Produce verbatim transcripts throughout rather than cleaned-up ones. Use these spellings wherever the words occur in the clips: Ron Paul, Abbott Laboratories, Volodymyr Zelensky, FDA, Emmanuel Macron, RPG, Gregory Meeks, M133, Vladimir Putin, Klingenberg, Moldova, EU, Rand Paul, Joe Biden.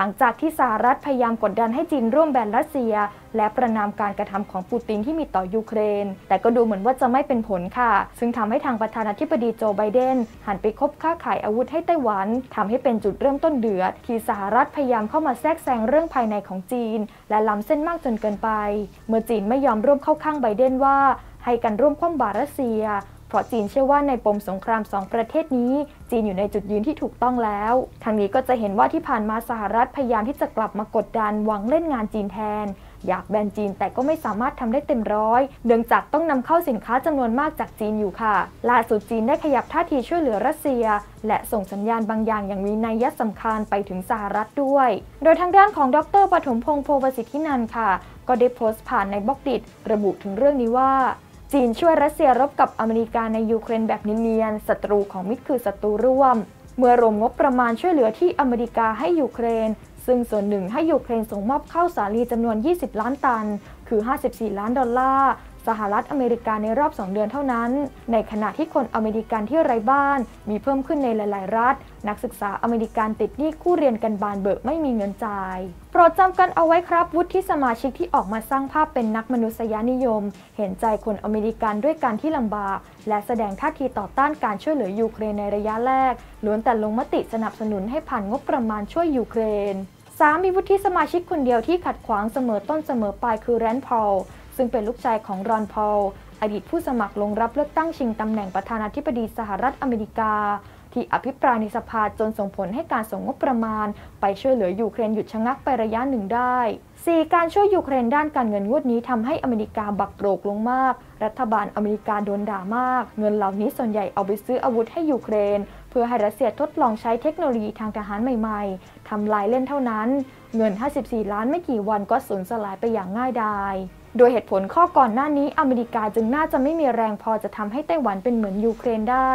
หลังจากที่สหรัฐพยายามกดดันให้จีนร่วมแบนรัสเซียและประนามการกระทำของปูตินที่มีต่อยูเครนแต่ก็ดูเหมือนว่าจะไม่เป็นผลค่ะซึ่งทำให้ทางประธานาธิบดีโจไบเดนหันไปคบค้าขายอาวุธให้ไต้หวันทำให้เป็นจุดเริ่มต้นเดือดที่สหรัฐพยายามเข้ามาแทรกแซงเรื่องภายในของจีนและล้ำเส้นมากจนเกินไปเมื่อจีนไม่ยอมร่วมเข้าข้างไบเดนว่าให้กันร่วมคว่ำบาตรรัสเซียเพราะจีนเชื่อว่าในปมสงครามสองประเทศนี้จีนอยู่ในจุดยืนที่ถูกต้องแล้วทางนี้ก็จะเห็นว่าที่ผ่านมาสหรัฐพยายามที่จะกลับมากดดันหวังเล่นงานจีนแทนอยากแบนจีนแต่ก็ไม่สามารถทำได้เต็มร้อยเนื่องจากต้องนำเข้าสินค้าจำนวนมากจากจีนอยู่ค่ะล่าสุดจีนได้ขยับท่าทีช่วยเหลือรัสเซียและส่งสัญญาณบางอย่างอย่างมีนัยสำคัญไปถึงสหรัฐด้วยโดยทางด้านของดร.ปฐมพงษ์ โพประสิทธินันท์ค่ะก็ได้โพสต์ผ่านในบล็อกดิทระบุถึงเรื่องนี้ว่าจีนช่วยรัสเซียรบกับอเมริกาในยูเครนแบบเนียนๆศัตรูของมิตรคือศัตรูร่วมเมื่อรวมงบประมาณช่วยเหลือที่อเมริกาให้ยูเครนซึ่งส่วนหนึ่งให้ยูเครนส่งมอบข้าวสาลีจำนวนยี่สิบล้านตันคือ ห้าสิบสี่ล้านดอลลาร์สหรัฐอเมริกาในรอบสองเดือนเท่านั้นในขณะที่คนอเมริกันที่ไร้บ้านมีเพิ่มขึ้นในหลายๆรัฐนักศึกษาอเมริกันติดหนี้กู้เรียนกันบานเบิกไม่มีเงินจ่ายโปรดจำกันเอาไว้ครับวุฒิสมาชิกที่ออกมาสร้างภาพเป็นนักมนุษยนิยมเห็นใจคนอเมริกันด้วยการที่ลำบากและแสดงท่าทีต่อต้านการช่วยเหลือยูเครนในระยะแรกล้วนแต่ลงมติสนับสนุนให้ผ่านงบประมาณช่วยยูเครนสามมีวุฒิสมาชิกคนเดียวที่ขัดขวางเสมอต้นเสมอปลายคือแรนด์ พอลซึ่งเป็นลูกชายของรอน พอลอดีตผู้สมัครลงรับเลือกตั้งชิงตำแหน่งประธานาธิบดีสหรัฐอเมริกาที่อภิปรายในสภาจนส่งผลให้การส่งงบประมาณไปช่วยเหลือยูเครนหยุดชะงักไประยะหนึ่งได้ สี่ การช่วยยูเครนด้านการเงินงวดนี้ทำให้อเมริกาบักโกรกลงมากรัฐบาลอเมริกาโดนด่ามากเงินเหล่านี้ส่วนใหญ่เอาไปซื้ออาวุธให้ยูเครนเพื่อให้รัสเซียทดลองใช้เทคโนโลยีทางทหารใหม่ๆทำลายเล่นเท่านั้นเงินห้าสิบสี่ล้านไม่กี่วันก็สูญสลายไปอย่างง่ายดายโดยเหตุผลข้อก่อนหน้านี้อเมริกาจึงน่าจะไม่มีแรงพอจะทำให้ไต้หวันเป็นเหมือนยูเครนได้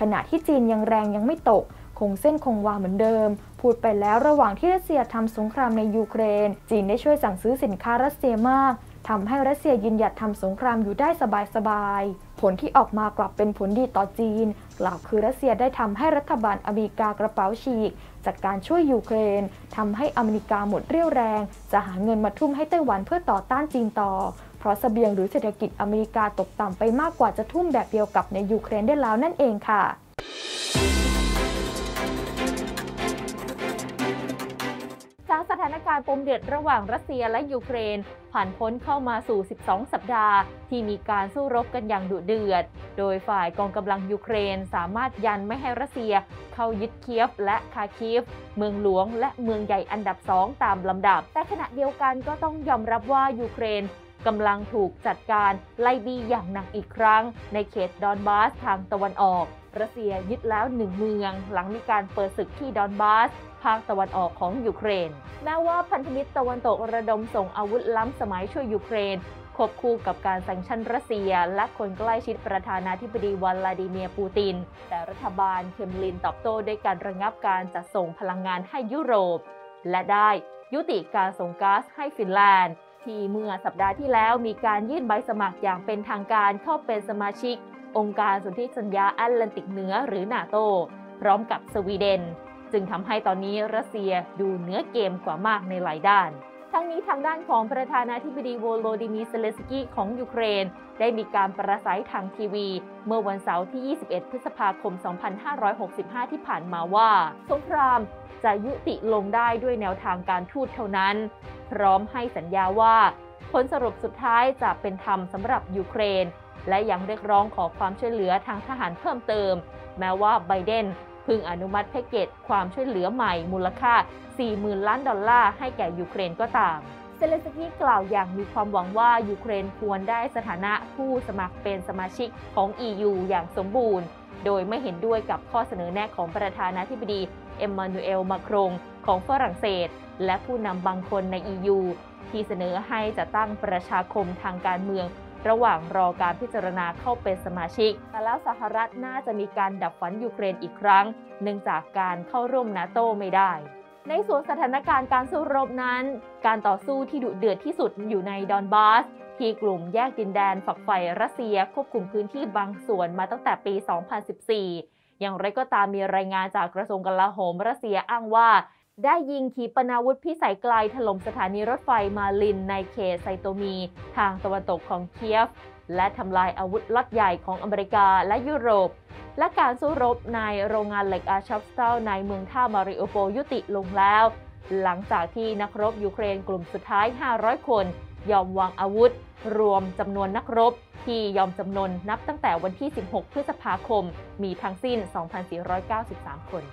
ขณะที่จีนยังแรงยังไม่ตกคงเส้นคงวาเหมือนเดิมพูดไปแล้วระหว่างที่รัสเซียทำสงครามในยูเครนจีนได้ช่วยสั่งซื้อสินค้ารัสเซียมากทำให้รัสเซียยืนหยัดทำสงครามอยู่ได้สบายๆผลที่ออกมากลับเป็นผลดีต่อจีนกล่าวคือรัสเซียได้ทำให้รัฐบาลอเมริกากระเป๋าฉีกจากการช่วยยูเครนทำให้อเมริกาหมดเรี่ยวแรงจะหาเงินมาทุ่มให้ไต้หวันเพื่อต่อต้านจีนต่อเพราะเสบียงหรือเศรษฐกิจอเมริกาตกต่ำไปมากกว่าจะทุ่มแบบเดียวกับในยูเครนได้แล้วนั่นเองค่ะจากสถานการณ์ปมเดือดระหว่างรัสเซียและยูเครนผ่านพ้นเข้ามาสู่สิบสองสัปดาห์ที่มีการสู้รบกันอย่างดุเดือดโดยฝ่ายกองกำลังยูเครนสามารถยันไม่ให้รัสเซียเข้ายึดเคียฟและคาคีฟเมืองหลวงและเมืองใหญ่อันดับสองตามลำดับแต่ขณะเดียวกันก็ต้องยอมรับว่ายูเครนกำลังถูกจัดการไล่บี้อย่างหนักอีกครั้งในเขตดอนบาสทางตะวันออกรัสเซียยึดแล้วหนึ่งเมืองหลังมีการเปิดศึกที่ดอนบาสภาคตะวันออกของยูเครนแม้ว่าพันธมิตรตะวันตกระดมส่งอาวุธล้ำสมัยช่วยยูเครนควบคู่กับการแซงชั่นรัสเซียและคนใกล้ชิดประธานาธิบดีวลาดิเมียร์ปูตินแต่รัฐบาลเครมลินตอบโต้ด้วยการระงับการจัดส่งพลังงานให้ยุโรปและได้ยุติการส่งก๊าซให้ฟินแลนด์ที่เมื่อสัปดาห์ที่แล้วมีการยื่นใบสมัครอย่างเป็นทางการเข้าเป็นสมาชิกองค์การสนธิสัญญาแอตแลนติกเหนือหรือนาโตพร้อมกับสวีเดนจึงทำให้ตอนนี้รัสเซียดูเนื้อเกมกว่ามากในหลายด้านทั้งนี้ทางด้านของประธานาธิบดีโวโลดิมีร์ เซเลนสกีของยูเครนได้มีการปราศัยทางทีวีเมื่อวันเสาร์ที่ ยี่สิบเอ็ดพฤษภาคมสองพันห้าร้อยหกสิบห้าที่ผ่านมาว่าสงครามจะยุติลงได้ด้วยแนวทางการทูตเท่านั้นพร้อมให้สัญญาว่าผลสรุปสุดท้ายจะเป็นธรรมสำหรับยูเครนและยังเรียกร้องขอความช่วยเหลือทางทหารเพิ่มเติมแม้ว่าไบเดนเพิ่งอนุมัติแพ็กเกจความช่วยเหลือใหม่มูลค่า สี่หมื่นล้านดอลลาร์ให้แก่ยูเครนก็ตามเซเลนสกี้กล่าวอย่างมีความหวังว่ายูเครนควรได้สถานะผู้สมัครเป็นสมาชิกของ อี ยู อย่างสมบูรณ์โดยไม่เห็นด้วยกับข้อเสนอแนะของประธานาธิบดีเอ็มมานูเอล มาครงของฝรั่งเศสและผู้นำบางคนใน อี ยู ที่เสนอให้จะตั้งประชาคมทางการเมืองระหว่างรอการพิจารณาเข้าเป็นสมาชิกแต่แล้วสหรัฐน่าจะมีการดับฝันยูเครนอีกครั้งเนื่องจากการเข้าร่วมนาโตไม่ได้ในส่วนสถานการณ์การสู้รบนั้นการต่อสู้ที่ดุเดือดที่สุดอยู่ในดอนบาสที่กลุ่มแยกดินแดนฝักใฝ่รัสเซียควบคุมพื้นที่บางส่วนมาตั้งแต่ปี สองพันสิบสี่อย่างไรก็ตามมีรายงานจากกระทรวงกลาโหมรัสเซียอ้างว่า ได้ยิงขีปนาวุธพิสัยไกลถล่มสถานีรถไฟมาลินในเขตไซโตมีทางตะวันตกของเคียฟและทำลายอาวุธล็อตใหญ่ของอเมริกาและยุโรปและการสู้รบในโรงงานเหล็กอาชัฟสตัลในเมืองท่ามาริโอโปลยุติลงแล้วหลังจากที่นักรบยูเครนกลุ่มสุดท้ายห้าร้อยคนยอมวางอาวุธรวมจำนวนนักรบที่ยอมจำนนนับตั้งแต่วันที่สิบหกพฤษภาคมมีทั้งสิ้น สองพันสี่ร้อยเก้าสิบสาม คน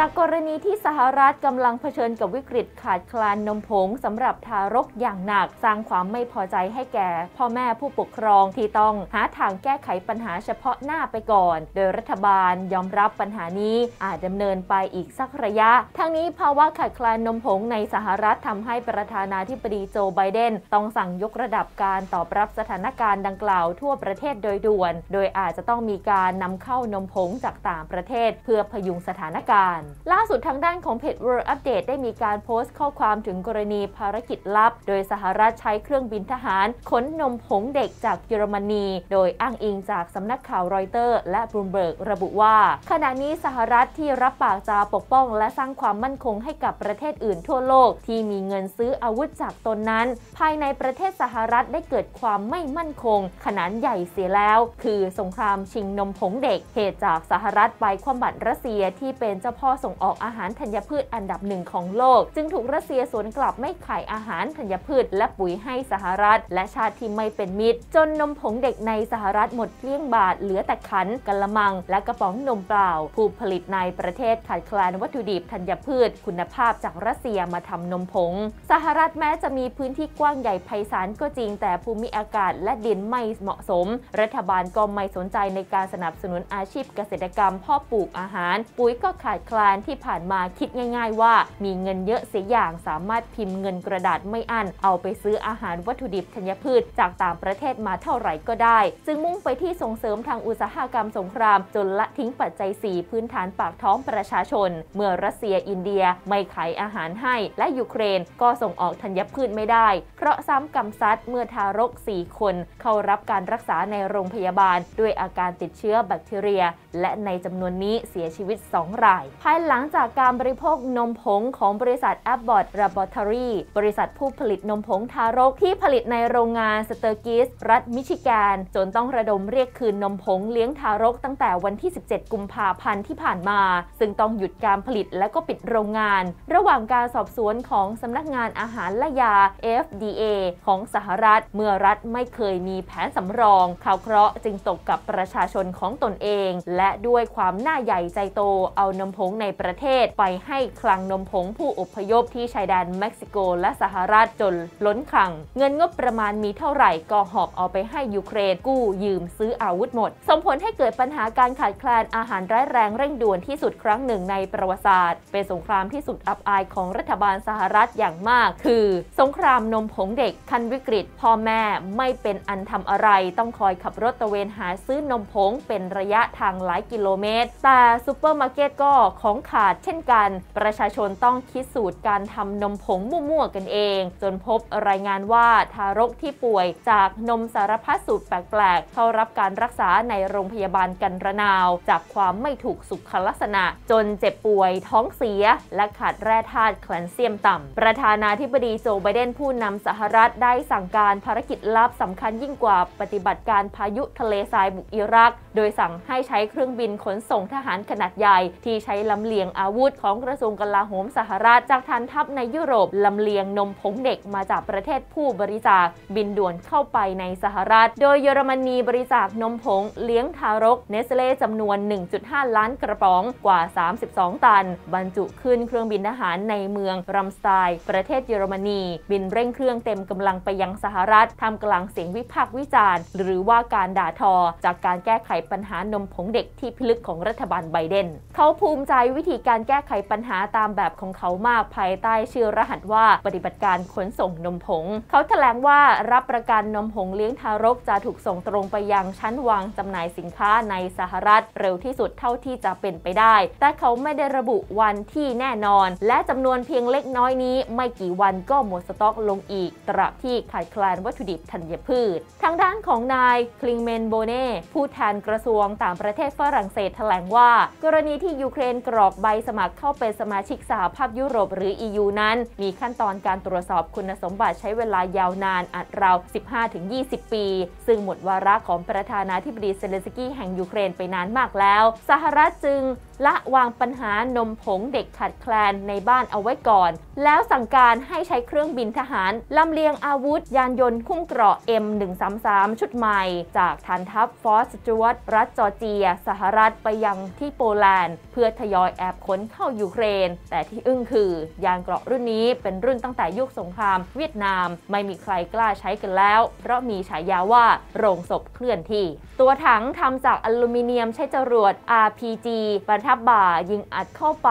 จากกรณีที่สหรัฐกำลังเผชิญกับวิกฤตขาดแคลนนมผงสำหรับทารกอย่างหนักสร้างความไม่พอใจให้แก่พ่อแม่ผู้ปกครองที่ต้องหาทางแก้ไขปัญหาเฉพาะหน้าไปก่อนโดยรัฐบาลยอมรับปัญหานี้อาจดำเนินไปอีกสักระยะทั้งนี้ภาวะขาดแคลนนมผงในสหรัฐทำให้ประธานาธิบดีโจไบเดนต้องสั่งยกระดับการตอบรับสถานการณ์ดังกล่าวทั่วประเทศโดยด่วนโดยอาจจะต้องมีการนำเข้านมผงจากต่างประเทศเพื่อพยุงสถานการณ์ล่าสุดทางด้านของเพจ World Update ได้มีการโพสต์ข้อความถึงกรณีภารกิจลับโดยสหรัฐใช้เครื่องบินทหารขนนมผงเด็กจากเยอรมนีโดยอ้างอิงจากสำนักข่าวรอยเตอร์และบลูมเบิร์กระบุว่าขณะนี้สหรัฐที่รับปากจะปกป้องและสร้างความมั่นคงให้กับประเทศอื่นทั่วโลกที่มีเงินซื้ออาวุธจากตนนั้นภายในประเทศสหรัฐได้เกิดความไม่มั่นคงขนาดใหญ่เสียแล้วคือสงครามชิงนมผงเด็กเหตุจากสหรัฐไปคว่ำบัตรรัสเซียที่เป็นเจ้าพ่อส่งออกอาหารธัญพืชอันดับหนึ่งของโลกจึงถูกรัสเซียสวนกลับไม่ขายอาหารธัญพืชและปุ๋ยให้สหรัฐและชาติที่ไม่เป็นมิตรจนนมผงเด็กในสหรัฐหมดเกลี้ยงบาทเหลือแต่ขันกะละมังและกระป๋องนมเปล่าผู้ผลิตในประเทศขาดแคลนวัตถุดิบธัญพืชคุณภาพจากรัสเซียมาทำนมผงสหรัฐแม้จะมีพื้นที่กว้างใหญ่ไพศาลก็จริงแต่ภูมิอากาศและดินไม่เหมาะสมรัฐบาลก็ไม่สนใจในการสนับสนุนอาชีพเกษตรกรรมพ่อปลูกอาหารปุ๋ยก็ขาดแคลนที่ผ่านมาคิดง่ายๆว่ามีเงินเยอะเสียอย่างสามารถพิมพ์เงินกระดาษไม่อั้นเอาไปซื้ออาหารวัตถุดิบธัญพืชจากต่างประเทศมาเท่าไหร่ก็ได้จึงมุ่งไปที่ส่งเสริมทางอุตสาหกรรมสงครามจนละทิ้งปัจจัยสี่พื้นฐานปากท้องประชาชนเมื่อรัสเซียอินเดียไม่ขายอาหารให้และยูเครนก็ส่งออกธัญพืชไม่ได้เพราะซ้ำกำซัดเมื่อทารกสี่คนเข้ารับการรักษาในโรงพยาบาลด้วยอาการติดเชื้อแบคทีเรียและในจำนวนนี้เสียชีวิตสองรายภายหลังจากการบริโภคนมผงของบริษัท Abbott Laboratories บริษัทผู้ผลิตนมผงทารกที่ผลิตในโรงงานสเตอร์กิสรัฐมิชิแกนจนต้องระดมเรียกคืนนมผงเลี้ยงทารกตั้งแต่วันที่สิบเจ็ดกุมภาพันธ์ที่ผ่านมาซึ่งต้องหยุดการผลิตและก็ปิดโรงงานระหว่างการสอบสวนของสำนักงานอาหารและยา เอฟ ดี เอ ของสหรัฐเมื่อรัฐไม่เคยมีแผนสำรองข่าวเคราะห์จึงตกกับประชาชนของตนเองและด้วยความหน้าใหญ่ใจโตเอานมผงในประเทศไปให้คลังนมผงผู้อพยพที่ชายแดนเม็กซิโกและสหรัฐจนล้นคลังเงินงบประมาณมีเท่าไหร่ก็หอบเอาไปให้ยูเครนกู้ยืมซื้ออาวุธหมดส่งผลให้เกิดปัญหาการขาดแคลนอาหารร้ายแรงเร่งด่วนที่สุดครั้งหนึ่งในประวัติศาสตร์เป็นสงครามที่สุดอับอายของรัฐบาลสหรัฐอย่างมากคือสงครามนมผงเด็กขั้นวิกฤตพ่อแม่ไม่เป็นอันทำอะไรต้องคอยขับรถตระเวนหาซื้อนมผงเป็นระยะทางหลายกิโลเมตรแต่ซูเปอร์มาร์เก็ตก็ของขาดเช่นกันประชาชนต้องคิดสูตรการทำนมผงมั่วๆกันเองจนพบรายงานว่าทารกที่ป่วยจากนมสารพัดสูตรแปลกๆเข้ารับการรักษาในโรงพยาบาลกันระนาวจากความไม่ถูกสุขลักษณะจนเจ็บป่วยท้องเสียและขาดแร่ธาตุแคลเซียมต่ำประธานาธิบดีโจไบเดนผู้นำสหรัฐได้สั่งการภารกิจลับสำคัญยิ่งกว่าปฏิบัติการพายุทะเลทรายบุกอิรักโดยสั่งให้ใช้เครื่องบินขนส่งทหารขนาดใหญ่ที่ใช้ลำเลียงอาวุธของกระทรวงกลาโหมสหรัฐจากฐานทัพในยุโรปลำเลียงนมผงเด็กมาจากประเทศผู้บริจาคบินด่วนเข้าไปในสหรัฐโดยเยอรมนีบริจาคนมผงเลี้ยงทารกเนสเล่จำนวน หนึ่งจุดห้า ล้านกระป๋องกว่าสามสิบสองตันบรรจุขึ้นเครื่องบินทหารในเมืองรัมสไตน์ประเทศเยอรมนีบินเร่งเครื่องเต็มกำลังไปยังสหรัฐทำกลางเสียงวิพากษ์วิจารณ์หรือว่าการด่าทอจากการแก้ไขปัญหานมผงเด็กที่พิลึกของรัฐบาลไบเดนเขาภูมิใจ วิธีการแก้ไขปัญหาตามแบบของเขามากภายใต้ชื่อรหัสว่าปฏิบัติการขนส่งนมผงเขาแถลงว่ารับประกันนมผงเลี้ยงทารกจะถูกส่งตรงไปยังชั้นวางจำหน่ายสินค้าในสหรัฐเร็วที่สุดเท่าที่จะเป็นไปได้แต่เขาไม่ได้ระบุวันที่แน่นอนและจำนวนเพียงเล็กน้อยนี้ไม่กี่วันก็หมดสต็อกลงอีกตราบที่ขาดแคลนวัตถุดิบธัญพืชทางด้านของนายคลิงเมนโบเน่ผู้แทนกระทรวงต่างประเทศฝรั่งเศสแถลงว่ากรณีที่ยูเครนกรอกใบสมัครเข้าเป็นสมาชิกสหภาพยุโรปหรือ อี ยู นั้นมีขั้นตอนการตรวจสอบคุณสมบัติใช้เวลายาวนานอัดราว สิบห้าถึงยี่สิบ ปีซึ่งหมดวาระของประธานาธิบดีเซเลนสกี้แห่งยูเครนไปนานมากแล้วสหรัฐจึงละวางปัญหานมผงเด็กขาดแคลนในบ้านเอาไว้ก่อนแล้วสั่งการให้ใช้เครื่องบินทหารลำเลียงอาวุธยานยนต์คุ้มเกราะ เอ็ม หนึ่งสามสาม ชุดใหม่จากฐานทัพฟอร์ตสจ๊วตรัฐจอร์เจียสหรัฐไปยังที่โปแลนด์เพื่อทยอยแอบขนเข้ายูเครนแต่ที่อึ้งคือยานเกราะรุ่นนี้เป็นรุ่นตั้งแต่ยุคสงครามเวียดนามไม่มีใครกล้าใช้กันแล้วเพราะมีฉายาว่าโรงศพเคลื่อนที่ตัวถังทำจากอลูมิเนียมใช้จรวด อาร์ พี จี ประทับบ่ายิงอัดเข้าไป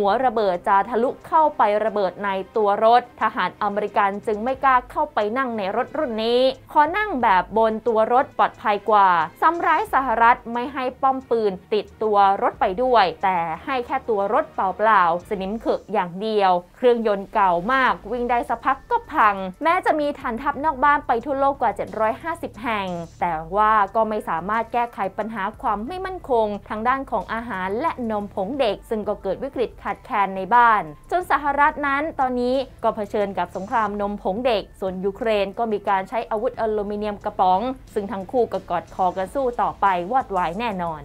หัวระเบิดจะทะลุเข้าไประเบิดในตัวรถทหารอเมริกันจึงไม่กล้าเข้าไปนั่งในรถรุ่นนี้ขอนั่งแบบบนตัวรถปลอดภัยกว่าซ้ำร้ายสหรัฐไม่ให้ป้อมปืนติดตัวรถไปด้วยแต่ให้แค่ตัวรถเปล่าๆสนิมเขอะอย่างเดียวเครื่องยนต์เก่ามากวิ่งได้สักพักก็พังแม้จะมีฐานทัพนอกบ้านไปทั่วโลกกว่าเจ็ดร้อยห้าสิบแห่งแต่ว่าก็ไม่สามารถแก้ไขปัญหาความไม่มั่นคงทางด้านของอาหารและนมผงเด็กซึ่งก็เกิดวิกฤตขาดแคลนในบ้านจนสหรัฐนั้นตอนนี้ก็เผชิญกับสงครามนมผงเด็กส่วนยูเครนก็มีการใช้อาวุธอลูมิเนียมกระป๋องซึ่งทั้งคู่ก็กอดคอกันสู้ต่อไปวอดวายแน่นอน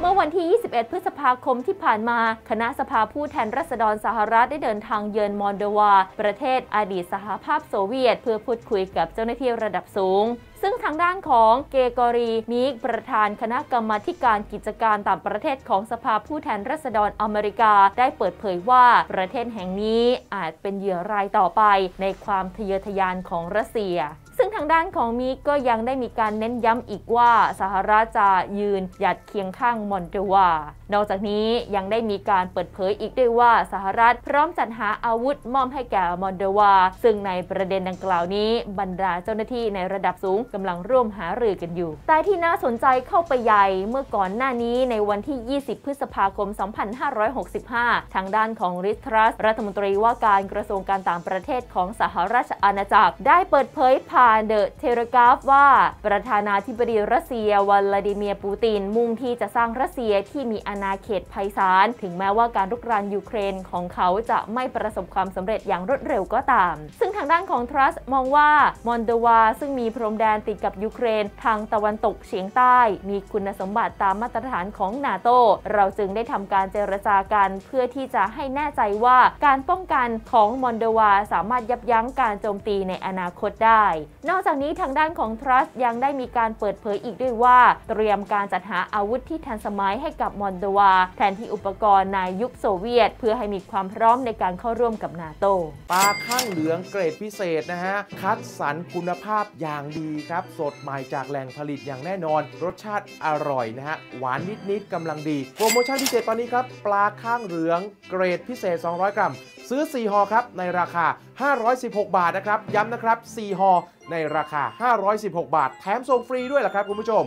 เมื่อวันที่ยี่สิบเอ็ดพฤษภาคมที่ผ่านมาคณะสภาผู้แทนราษฎรสหรัฐได้เดินทางเยือนมอลโดวาประเทศอดีตสหภาพโซเวียตเพื่อพูดคุยกับเจ้าหน้าที่ระดับสูงซึ่งทางด้านของเกโกรีมิกประธานคณะกรรมาธิการกิจการต่างประเทศของสภาผู้แทนราษฎรอเมริกาได้เปิดเผยว่าประเทศแห่งนี้อาจเป็นเหยื่อรายต่อไปในความทะเยอทะยานของรัสเซียซึ่งทางด้านของมิกก็ยังได้มีการเน้นย้ำอีกว่าสหรัฐจะยืนหยัดเคียงข้างมอลโดวานอกจากนี้ยังได้มีการเปิดเผยอีกด้วยว่าสหรัฐพร้อมจัดหาอาวุธมอบให้แก่มอลโดวาซึ่งในประเด็นดังกล่าวนี้บรรดาเจ้าหน้าที่ในระดับสูงกำลังร่วมหารือกันอยู่แต่ที่น่าสนใจเข้าไปใหญ่เมื่อก่อนหน้านี้ในวันที่ยี่สิบพฤษภาคมสองพันห้าร้อยหกสิบห้าทางด้านของริทรัสรัฐมนตรีว่าการกระทรวงการต่างประเทศของสหราชอาณาจักรได้เปิดเผยผ่านเดอะเทเลกราฟว่าประธานาธิบดีรัสเซียวลาดิเมียร์ปูตินมุ่งที่จะสร้างรัสเซียที่มีอาณาเขตไพศาลถึงแม้ว่าการรุกรานยูเครนของเขาจะไม่ประสบความสำเร็จอย่างรวดเร็วก็ตามซึ่งทางด้านของทรัสมองว่ามอลโดวาซึ่งมีพรมแดนติดกับยูเครนทางตะวันตกเฉียงใต้มีคุณสมบัติตามมาตรฐานของนาโตเราจึงได้ทำการเจรจากันเพื่อที่จะให้แน่ใจว่าการป้องกันของมอลโดวาสามารถยับยั้งการโจมตีในอนาคตได้นอกจากนี้ทางด้านของทรัสยังได้มีการเปิดเผยอีกด้วยว่าเตรียมการจัดหาอาวุธที่ทันสมัยให้กับมอลโดวาแทนที่อุปกรณ์ในยุคโซเวียตเพื่อให้มีความพร้อมในการเข้าร่วมกับนาโตปลาข้างเหลืองเกรดพิเศษนะฮะคัดสรรคุณภาพอย่างดีครับสดใหม่จากแหล่งผลิตอย่างแน่นอนรสชาติอร่อยนะฮะหวานนิดๆกำลังดีโปรโมชั่นพิเศษตอนนี้ครับปลาข้างเหลืองเกรดพิเศษสองร้อยกรัมซื้อสี่ห่อครับในราคาห้าร้อยสิบหกบาทนะครับย้ำนะครับสี่ห่อในราคาห้าร้อยสิบหกบาทแถมส่งฟรีด้วยล่ะครับคุณผู้ชม